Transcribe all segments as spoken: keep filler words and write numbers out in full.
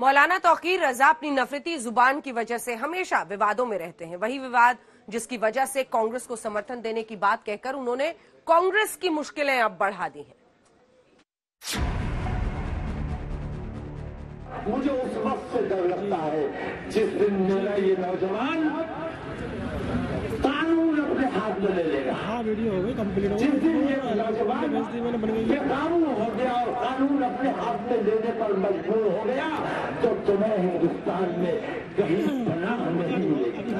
मौलाना तौकीर रजा अपनी नफरती जुबान की वजह से हमेशा विवादों में रहते हैं। वही विवाद जिसकी वजह से कांग्रेस को समर्थन देने की बात कहकर उन्होंने कांग्रेस की मुश्किलें अब बढ़ा दी हैं। मुझे उस वक्त से डर लगता है जिस दिन मेरा ये नौजवान कानून अपने हाथ में ले लेगा। हाँ, वीडियो हो गई कंप्लीट। जिस दिन ये नौजवान ये कानून हो गया और कानून अपने हाथ में लेने पर मजबूर हो गया तो तुम्हें हिंदुस्तान में कहीं पनाह नहीं मिलेगी।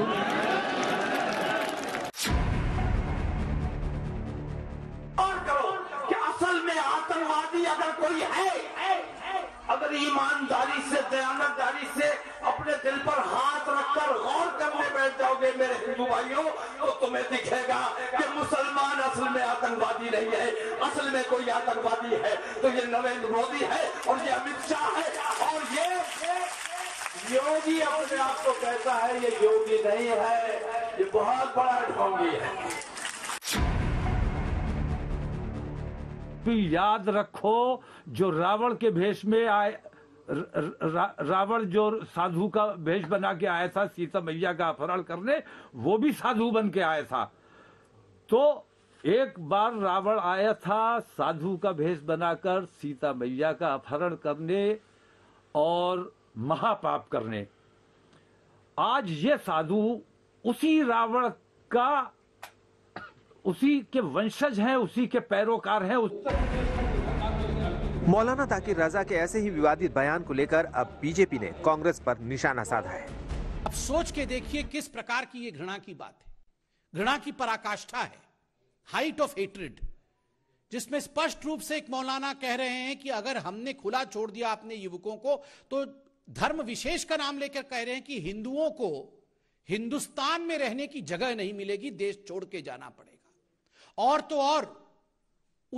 और करो कि असल में आतंकवादी अगर कोई है, अगर ईमानदारी से दयानतदारी से अपने दिल पर हाथ रखकर गौर करने बैठ जाओगे मेरे हिंदू भाइयों, तो तुम्हें दिखेगा कि मुसलमान असल में आतंकवादी नहीं है। असल में कोई आतंकवादी है तो ये नरेंद्र मोदी है और ये अमित शाह है और ये योगी अपने आप को कहता है ये योगी नहीं है, ये बहुत बड़ा ढोंगी है। याद रखो जो रावण के भेष में आए, रावण जो साधु का भेष बना के आया था सीता मैया का अपहरण करने, वो भी साधु बन के आया था। तो एक बार रावण आया था साधु का भेष बनाकर सीता मैया का अपहरण करने और महापाप करने। आज ये साधु उसी रावण का, उसी के वंशज हैं, उसी के पैरोकार हैं। मौलाना तौकीर रजा के ऐसे ही विवादित बयान को लेकर अब बीजेपी ने कांग्रेस पर निशाना साधा है। अब सोच के देखिए किस प्रकार की ये घृणा की बात है, घृणा की पराकाष्ठा है, हाइट ऑफ हेट्रेड, जिसमें स्पष्ट रूप से एक मौलाना कह रहे हैं कि अगर हमने खुला छोड़ दिया अपने युवकों को तो धर्म विशेष का नाम लेकर कह रहे हैं कि हिंदुओं को हिंदुस्तान में रहने की जगह नहीं मिलेगी, देश छोड़ के जाना पड़ेगा। और तो और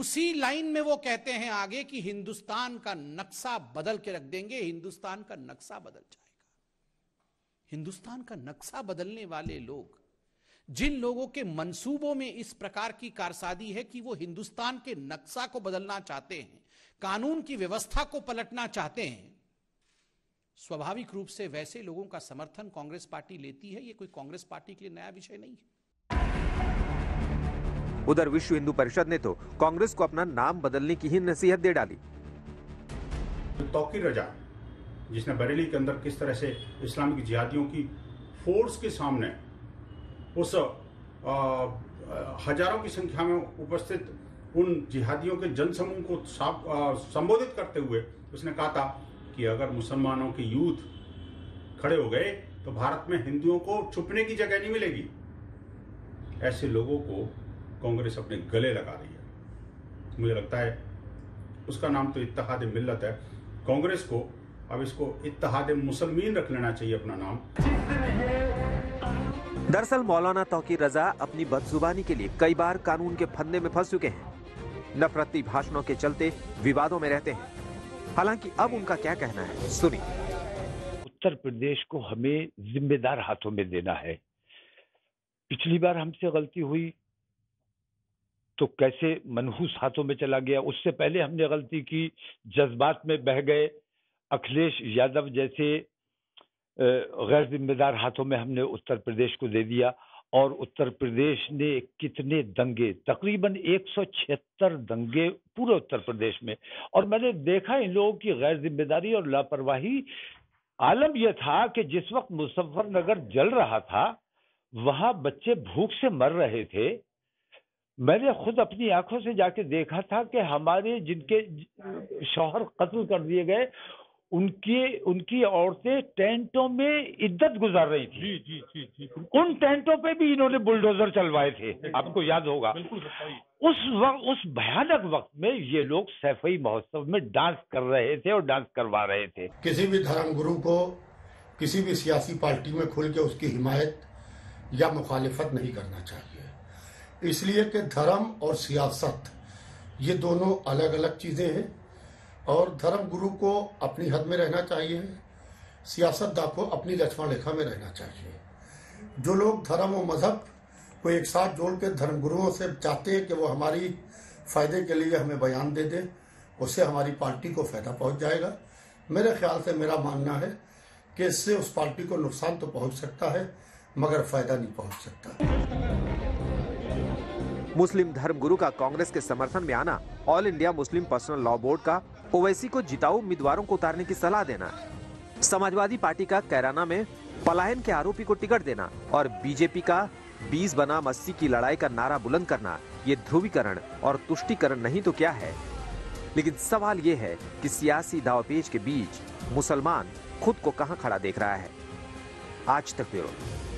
उसी लाइन में वो कहते हैं आगे कि हिंदुस्तान का नक्शा बदल के रख देंगे, हिंदुस्तान का नक्शा बदल जाएगा। हिंदुस्तान का नक्शा बदलने वाले लोग, जिन लोगों के मंसूबों में इस प्रकार की कारसादी है कि वो हिंदुस्तान के नक्शा को बदलना चाहते हैं, कानून की व्यवस्था को पलटना चाहते हैं, स्वाभाविक रूप से वैसे लोगों का समर्थन कांग्रेस पार्टी लेती है। ये कोई कांग्रेस पार्टी के लिए नया विषय नहीं है। उधर विश्व हिंदू परिषद ने तो कांग्रेस को अपना नाम बदलने की ही नसीहत दे डाली। तौकीर रजा जिसने बरेली के अंदर किस तरह से इस्लामिक जिहादियों की फोर्स के सामने उस आ, हजारों की संख्या में उपस्थित उन जिहादियों के जनसमूह को संबोधित करते हुए उसने कहा था कि अगर मुसलमानों के यूथ खड़े हो गए तो भारत में हिंदुओं को छुपने की जगह नहीं मिलेगी। ऐसे लोगों को कांग्रेस अपने गले लगा रही है। मुझे लगता है उसका नाम तो इत्तेहाद-ए-मिल्लत है। कांग्रेस को अब इसको इत्तेहाद-ए-मुस्लिमिन रख लेना चाहिए अपना नाम। दरअसल मौलाना तौकीर रजा अपनी बदजुबानी के लिए कई बार कानून के फंदे में फंस चुके हैं। नफरती भाषणों के चलते विवादों में रहते हैं। हालांकि अब उनका क्या कहना है, सुनिए। उत्तर प्रदेश को हमें जिम्मेदार हाथों में देना है। पिछली बार हमसे गलती हुई तो कैसे मनहूस हाथों में चला गया। उससे पहले हमने गलती की, जज्बात में बह गए, अखिलेश यादव जैसे गैर जिम्मेदार हाथों में हमने उत्तर प्रदेश को दे दिया। और उत्तर प्रदेश ने कितने दंगे, तकरीबन एक सौ छिहत्तर दंगे पूरे उत्तर प्रदेश में। और मैंने देखा इन लोगों की गैर जिम्मेदारी और लापरवाही। आलम यह था कि जिस वक्त मुजफ्फरनगर जल रहा था वहाँ बच्चे भूख से मर रहे थे। मैंने खुद अपनी आंखों से जाके देखा था कि हमारे जिनके शौहर कत्ल कर दिए गए उनकी उनकी औरतें टेंटों में इद्दत गुजार रही थी। जी, जी, जी, जी, उन टेंटों पे भी इन्होंने बुलडोजर चलवाए थे, आपको याद होगा। उस वक्त, उस भयानक वक्त में ये लोग सैफई महोत्सव में डांस कर रहे थे और डांस करवा रहे थे। किसी भी धर्मगुरु को किसी भी सियासी पार्टी में खुल के उसकी हिमायत या मुखालिफत नहीं करना चाहिए, इसलिए कि धर्म और सियासत ये दोनों अलग अलग चीज़ें हैं। और धर्म गुरु को अपनी हद में रहना चाहिए, सियासतदान को अपनी लक्ष्मण रेखा में रहना चाहिए। जो लोग धर्म और मजहब को एक साथ जोड़ के धर्म गुरुओं से चाहते हैं कि वो हमारी फ़ायदे के लिए हमें बयान दे दें, उससे हमारी पार्टी को फ़ायदा पहुंच जाएगा। मेरे ख्याल से मेरा मानना है कि इससे उस पार्टी को नुकसान तो पहुंच सकता है मगर फायदा नहीं पहुंच सकता। मुस्लिम धर्मगुरु का कांग्रेस के समर्थन में आना, all India Muslim personal law board का ओवैसी को जिताऊ उम्मीदवारों को उतारने की सलाह देना, समाजवादी पार्टी का कैराना में पलायन के आरोपी को टिकट देना और बीजेपी का बीस बनाम अस्सी की लड़ाई का नारा बुलंद करना, ये ध्रुवीकरण और तुष्टीकरण नहीं तो क्या है। लेकिन सवाल ये है कि सियासी दावपेच के बीच मुसलमान खुद को कहां खड़ा देख रहा है। आज तक ब्यूरो।